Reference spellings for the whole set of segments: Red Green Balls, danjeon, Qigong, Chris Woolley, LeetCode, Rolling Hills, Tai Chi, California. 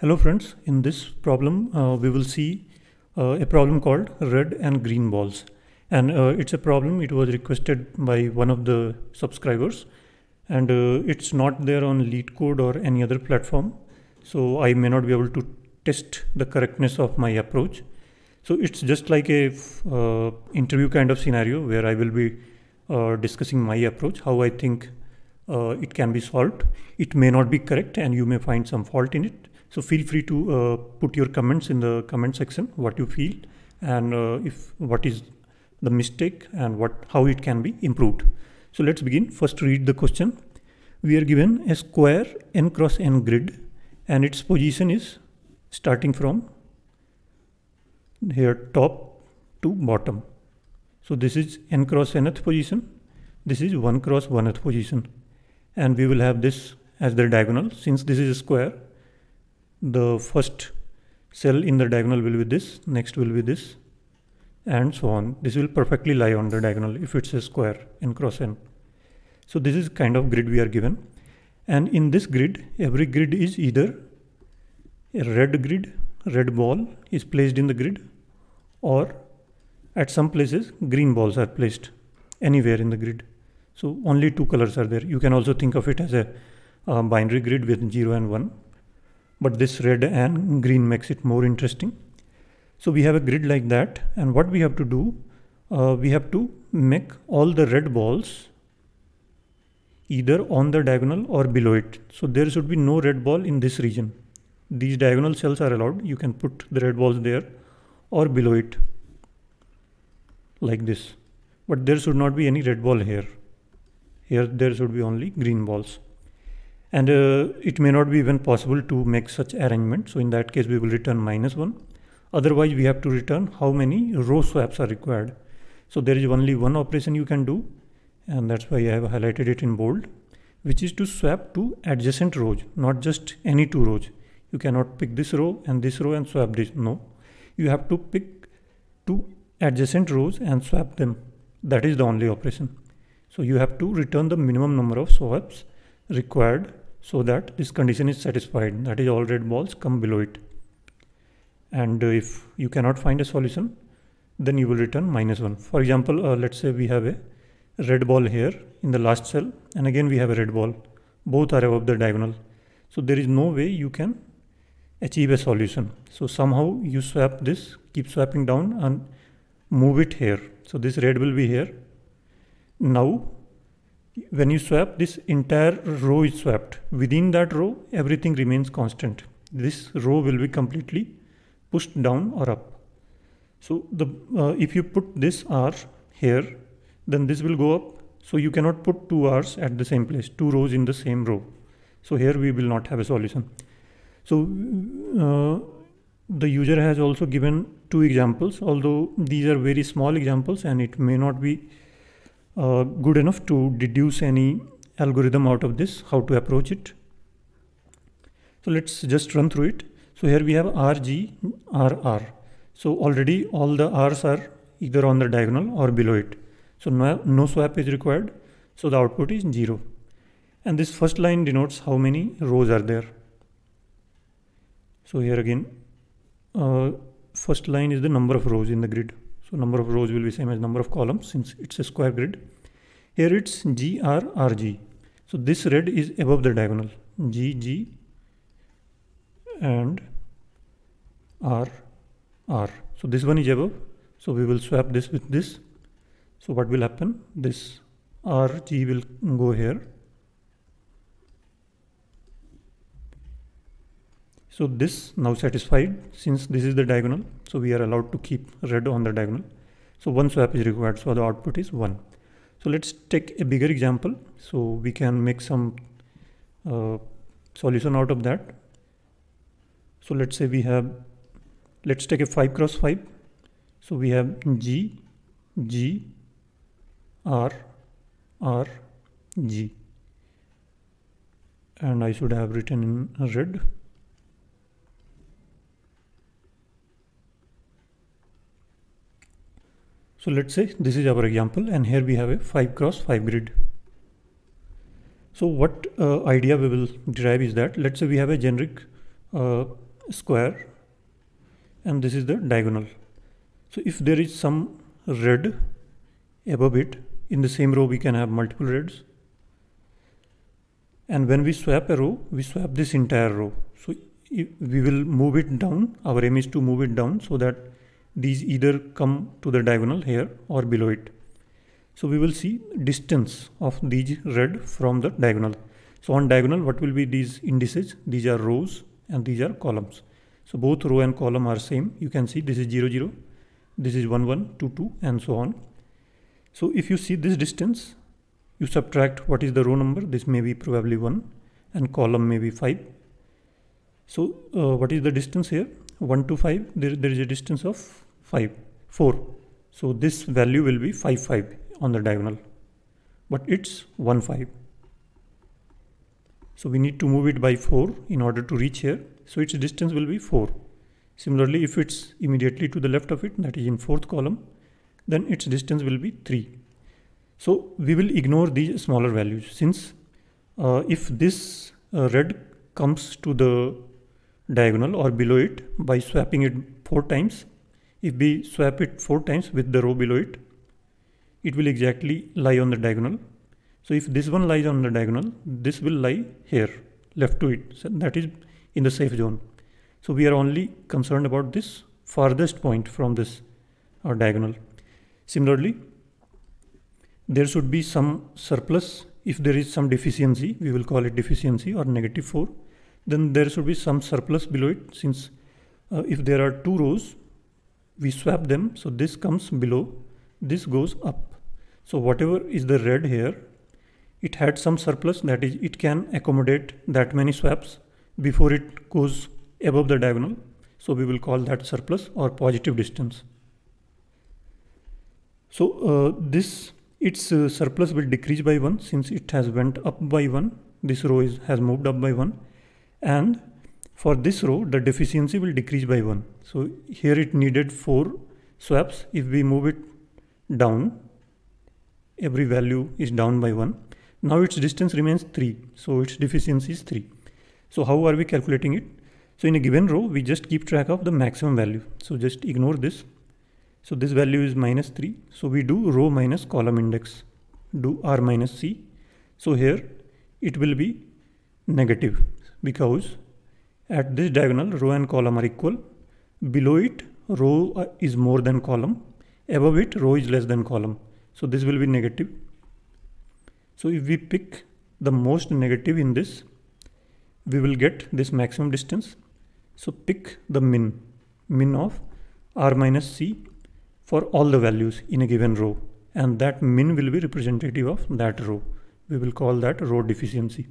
Hello friends, in this problem we will see a problem called red and green balls, and it's a problem, it was requested by one of the subscribers, and it's not there on LeetCode or any other platform, so I may not be able to test the correctness of my approach. So it's just like a interview kind of scenario where I will be discussing my approach, how I think it can be solved. It may not be correct and you may find some fault in it. So feel free to put your comments in the comment section, what you feel and what is the mistake and how it can be improved. So let's begin. First, read the question. We are given a square n×n grid and its position is starting from here top to bottom. So this is n×nth position. This is 1×1th position, and we will have this as the diagonal. Since this is a square, the first cell in the diagonal will be this, next will be this, and so on. This will perfectly lie on the diagonal if it's a square n×n. So this is kind of grid we are given, and in this grid every grid is either a red grid, red ball is placed in the grid, or at some places green balls are placed anywhere in the grid. So only two colors are there. You can also think of it as a binary grid with 0 and 1. But this red and green makes it more interesting. So we have a grid like that, and what we have to do, we have to make all the red balls either on the diagonal or below it. So there should be no red ball in this region. These diagonal cells are allowed. You can put the red balls there or below it like this. But there should not be any red ball here. Here there should be only green balls. And it may not be even possible to make such arrangement. So in that case, we will return -1. Otherwise, we have to return how many row swaps are required. So there is only one operation you can do, and that's why I have highlighted it in bold, which is to swap to adjacent rows, not just any two rows. You cannot pick this row and swap this. No, you have to pick two adjacent rows and swap them. That is the only operation. So you have to return the minimum number of swaps required so that this condition is satisfied, that is all red balls come below it. And if you cannot find a solution, then you will return -1. For example, let's say we have a red ball here in the last cell, and again we have a red ball. Both are above the diagonal. So there is no way you can achieve a solution. So somehow you swap this, keep swapping down and move it here. So this red will be here. Now when you swap, this entire row is swapped. Within that row, everything remains constant. This row will be completely pushed down or up. So the if you put this R here, then this will go up. So you cannot put two R's at the same place, two rows in the same row. So here we will not have a solution. So the user has also given two examples, although these are very small examples and it may not be good enough to deduce any algorithm out of this, how to approach it. So let's just run through it. So here we have RG, RR. So already all the R's are either on the diagonal or below it. So no swap is required. So the output is 0. And this first line denotes how many rows are there. So here again, first line is the number of rows in the grid. So number of rows will be same as number of columns since it's a square grid. Here it's GRRG. So this red is above the diagonal. GG and RR. So this one is above. So we will swap this with this. So what will happen? This RG will go here. So this now satisfied since this is the diagonal. So we are allowed to keep red on the diagonal. So one swap is required. So the output is 1. So let's take a bigger example so we can make some solution out of that. So let's say we have, let's take a 5×5. So we have G, G, R, R, G. And I should have written in red. So let's say this is our example, and here we have a 5×5 grid. So what idea we will derive is that, let's say we have a generic square, and this is the diagonal. So if there is some red above it, in the same row we can have multiple reds, and when we swap a row, we swap this entire row. So we will move it down. Our aim is to move it down so that these either come to the diagonal here or below it. So we will see distance of these red from the diagonal. So on diagonal, what will be these indices? These are rows and these are columns. So both row and column are same. You can see this is 0, 0, this is 1, 1, 2, 2, and so on. So if you see this distance, you subtract what is the row number. This may be probably 1 and column may be 5. So what is the distance here? 1 to 5, there is a distance of 4. So this value will be 5, 5 on the diagonal, but it's 1, 5. So we need to move it by 4 in order to reach here. So its distance will be 4. Similarly, if it's immediately to the left of it, that is in fourth column, then its distance will be 3. So we will ignore these smaller values, since if this red comes to the diagonal or below it by swapping it 4 times, if we swap it 4 times with the row below it, it will exactly lie on the diagonal. So if this one lies on the diagonal, this will lie here, left to it. So that is in the safe zone. So we are only concerned about this farthest point from this diagonal. Similarly, there should be some surplus. If there is some deficiency, we will call it deficiency or -4. Then there should be some surplus below it, since if there are two rows, we swap them. So this comes below, this goes up. So whatever is the red here, it had some surplus, that is, it can accommodate that many swaps before it goes above the diagonal. So we will call that surplus or positive distance. So its surplus will decrease by 1, since it has went up by 1. This row has moved up by 1, and for this row the deficiency will decrease by 1. So here it needed 4 swaps. If we move it down, every value is down by 1. Now its distance remains 3, so its deficiency is 3. So how are we calculating it? So in a given row, we just keep track of the maximum value. So just ignore this. So this value is -3. So we do row minus column index, do R minus C. So here it will be negative, because at this diagonal row and column are equal. Below it, row is more than column. Above it, row is less than column. So this will be negative. So if we pick the most negative in this, we will get this maximum distance. So pick the min of R minus C for all the values in a given row, and that min will be representative of that row. We will call that row deficiency.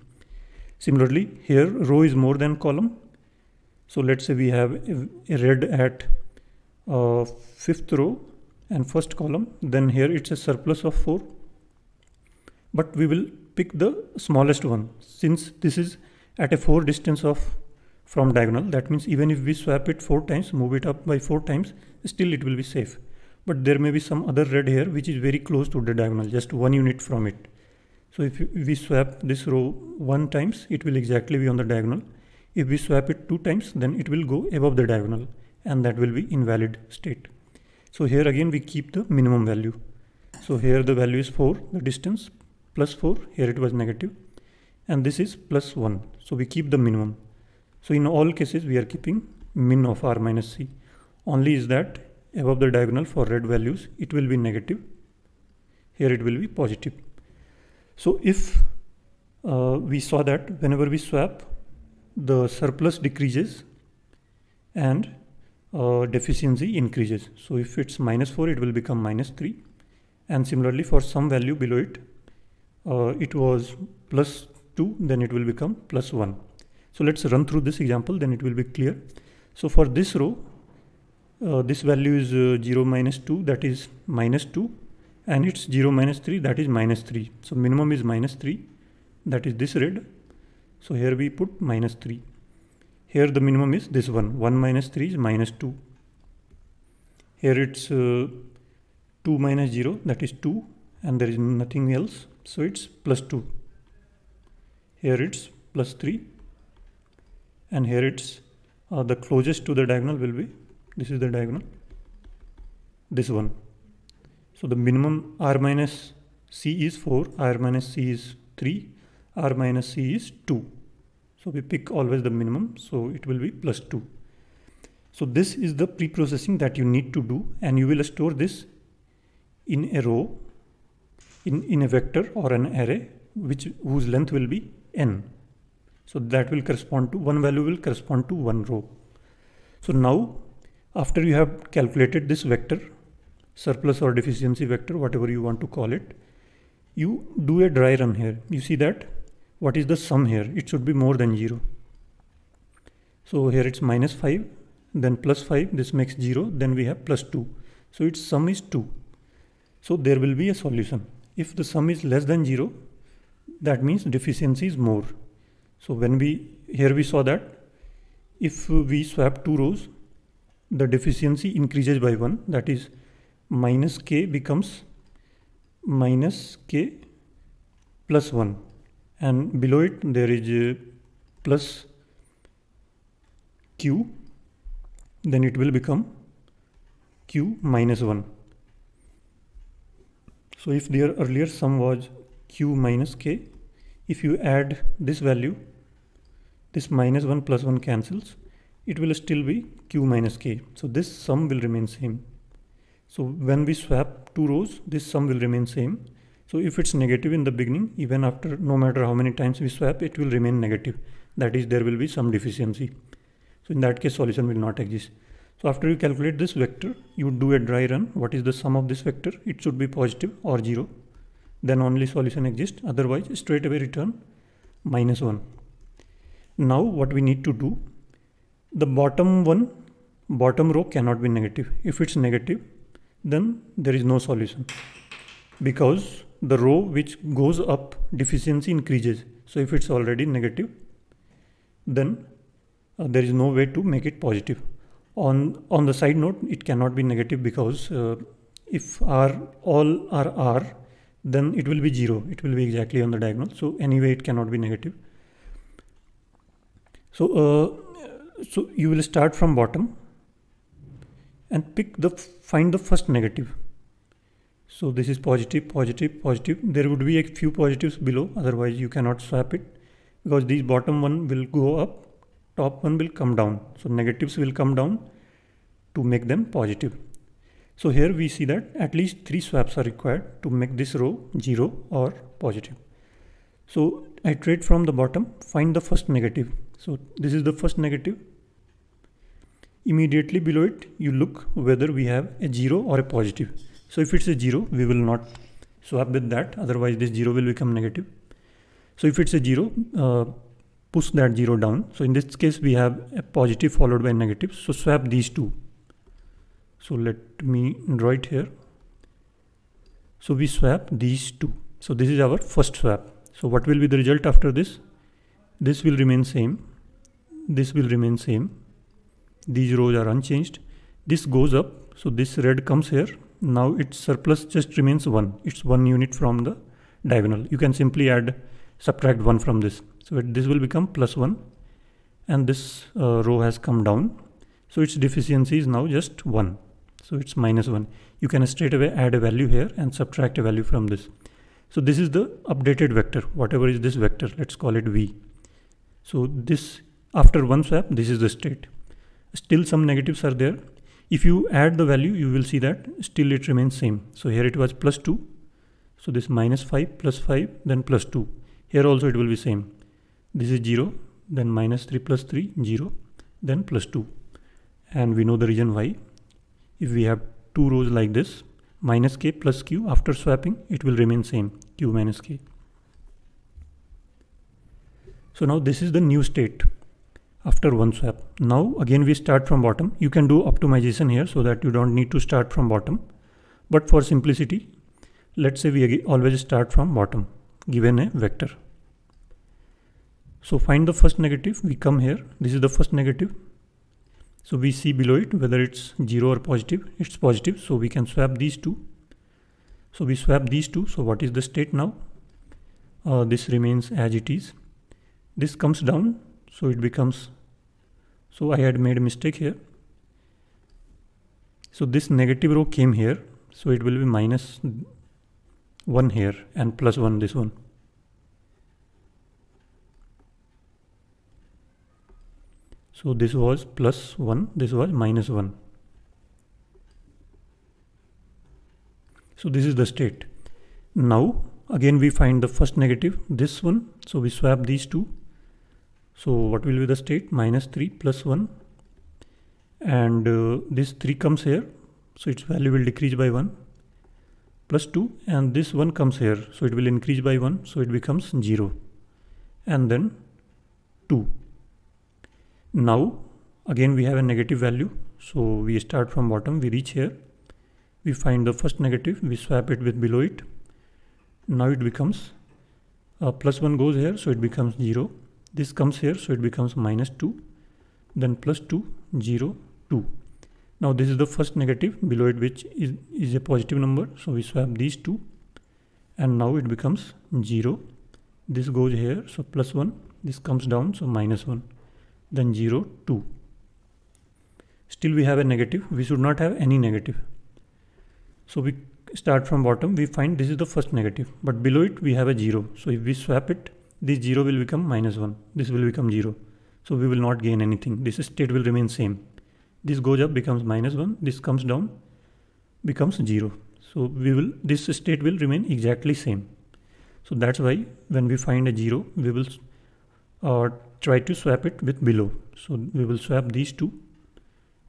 Similarly, here row is more than column. So let's say we have a red at 5th row and 1st column, then here it's a surplus of 4, but we will pick the smallest one, since this is at a 4 distance from diagonal. That means even if we swap it 4 times, move it up by 4 times, still it will be safe. But there may be some other red here which is very close to the diagonal, just 1 unit from it. So if we swap this row 1 times, it will exactly be on the diagonal. If we swap it 2 times, then it will go above the diagonal, and that will be invalid state. So here again we keep the minimum value. So here the value is 4, the distance, plus 4, here it was negative, and this is plus 1. So we keep the minimum. So in all cases we are keeping min of R minus C. Only is that above the diagonal for red values it will be negative, here it will be positive. So if we saw that whenever we swap, the surplus decreases and deficiency increases. So if it's -4, it will become -3, and similarly for some value below it, it was +2, then it will become +1. So let's run through this example, then it will be clear. So for this row, this value is 0, -2, that is -2, and it's 0, -3, that is -3. So minimum is -3, that is this red. So here we put -3. Here the minimum is this one, 1, -3 is -2. Here it's 2, -0, that is 2, and there is nothing else, so it's +2. Here it's +3, and here it's the closest to the diagonal will be, this is the diagonal, this one. So the minimum r minus c is 4, r minus c is 3, r minus c is 2. So we pick always the minimum, so it will be plus 2. So this is the pre-processing that you need to do, and you will store this in a row, in a vector or an array whose length will be n. So that will correspond to, one value will correspond to one row. So now after you have calculated this vector, surplus or deficiency vector, whatever you want to call it, you do a dry run here. You see that what is the sum here? It should be more than 0. So here it's minus 5, then plus 5, this makes 0, then we have plus 2. So its sum is 2. So there will be a solution. If the sum is less than 0, that means deficiency is more. So when here we saw that if we swap two rows, the deficiency increases by 1, that is minus k becomes minus k plus 1, and below it there is plus q, then it will become q minus 1. So if their earlier sum was q minus k, if you add this value, this minus 1 plus 1 cancels, it will still be q minus k. So this sum will remain same. So when we swap two rows, this sum will remain same. So if it's negative in the beginning, even after, no matter how many times we swap, it will remain negative. That is, there will be some deficiency. So in that case, solution will not exist. So after you calculate this vector, you do a dry run. What is the sum of this vector? It should be positive or 0. Then only solution exists. Otherwise, straight away return minus 1. Now what we need to do, the bottom row cannot be negative. If it's negative, then there is no solution, because the row which goes up, deficiency increases. So if it's already negative, then there is no way to make it positive. On the side note, it cannot be negative, because if all are r, then it will be 0. It will be exactly on the diagonal. So anyway, it cannot be negative. So you will start from bottom and find the first negative. So this is positive, positive, positive. There would be a few positives below, otherwise you cannot swap it, because these bottom one will go up, top one will come down. So negatives will come down to make them positive. So here we see that at least 3 swaps are required to make this row 0 or positive. So iterate from the bottom, find the first negative. So this is the first negative. Immediately below it, you look whether we have a 0 or a positive. So if it's a 0, we will not swap with that, otherwise this 0 will become negative. So if it's a 0, push that 0 down. So in this case, we have a positive followed by a negative. So swap these two. So let me draw it here. So we swap these two. So this is our first swap. So what will be the result after this? This will remain same. This will remain same. These rows are unchanged. This goes up. So this red comes here. Now its surplus just remains 1. It's 1 unit from the diagonal. You can simply subtract 1 from this. So this will become plus 1. And this row has come down. So its deficiency is now just 1. So it's minus 1. You can straight away add a value here and subtract a value from this. So this is the updated vector. Whatever is this vector, let's call it v. So this, after one swap, this is the state. Still some negatives are there. If you add the value, you will see that still it remains same. So here it was plus 2. So this minus 5 plus 5, then plus 2. Here also it will be same. This is 0, then minus 3 plus 3, 0, then plus 2. And we know the reason why. If we have two rows like this, minus k plus q, after swapping, it will remain same, q minus k. So now this is the new state after one swap. Now again we start from bottom. You can do optimization here so that you don't need to start from bottom, but for simplicity, let's say we always start from bottom given a vector. So find the first negative. We come here. This is the first negative. So we see below it whether it's 0 or positive. It's positive, so we can swap these two. So we swap these two. So what is the state now? This remains as it is. This comes down, so it becomes So I had made a mistake here. So this negative row came here, so it will be minus 1 here and plus 1 this one. So this was plus 1, this was minus 1. So this is the state. Now again we find the first negative, this one, so we swap these two. So what will be the state? Minus 3 plus 1, and this 3 comes here, so its value will decrease by 1, plus 2, and this 1 comes here, so it will increase by 1, so it becomes 0, and then 2. Now again we have a negative value, so we start from bottom, we reach here, we find the first negative, we swap it with below it. Now it becomes plus 1 goes here, so it becomes 0, this comes here, so it becomes minus 2, then plus 2, 0, 2. Now this is the first negative, below it which is a positive number, so we swap these two, and now it becomes 0, this goes here, so plus 1, this comes down, so minus 1, then 0, 2. Still we have a negative, we should not have any negative. So we start from bottom, we find this is the first negative, but below it we have a 0, so if we swap it, this 0 will become minus 1, this will become 0, so we will not gain anything, this state will remain same. This goes up, becomes minus 1, this comes down, becomes 0. So this state will remain exactly same. So that's why when we find a 0, we will try to swap it with below. So we will swap these two,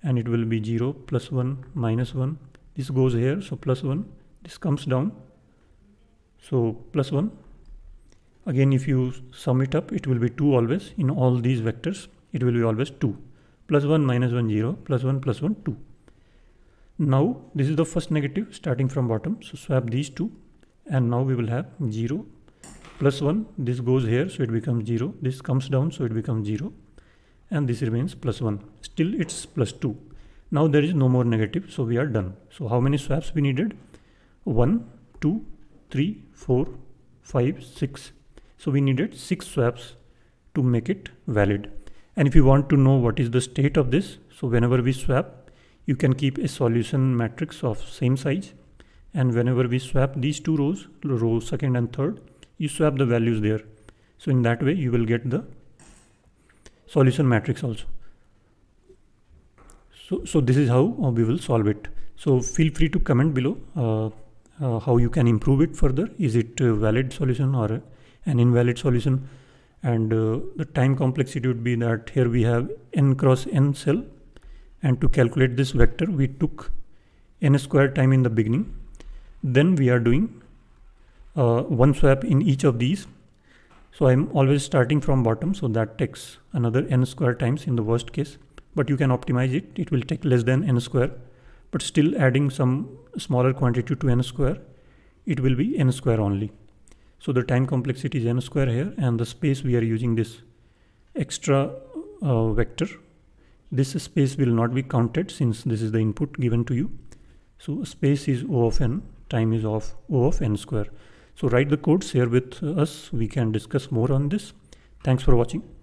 and it will be 0, plus 1, minus 1. This goes here, so plus 1, this comes down, so plus 1. Again, if you sum it up, it will be 2 always. In all these vectors, it will be always 2. Plus 1, minus 1, 0, plus 1, 2. Now this is the first negative starting from bottom, so swap these two, and now we will have 0, plus 1, this goes here, so it becomes 0, this comes down, so it becomes 0, and this remains plus 1, still it's plus 2. Now there is no more negative, so we are done. So how many swaps we needed? 1, 2, 3, 4, 5, 6. So we needed 6 swaps to make it valid. And if you want to know what is the state of this, so whenever we swap, you can keep a solution matrix of same size, and whenever we swap these two rows, row second and third, you swap the values there. So in that way you will get the solution matrix also. So this is how we will solve it. So feel free to comment below how you can improve it further. Is it a valid solution or an invalid solution? And the time complexity would be that here we have n cross n cell, and to calculate this vector we took n squared time in the beginning. Then we are doing one swap in each of these. So I am always starting from bottom, so that takes another n squared times in the worst case, but you can optimize it, it will take less than n square, but still adding some smaller quantity to n square, it will be n square only. So the time complexity is n square here, and the space we are using this extra vector. This space will not be counted since this is the input given to you. So space is O of n, time is of O of n square. So write the code, share with us, we can discuss more on this. Thanks for watching.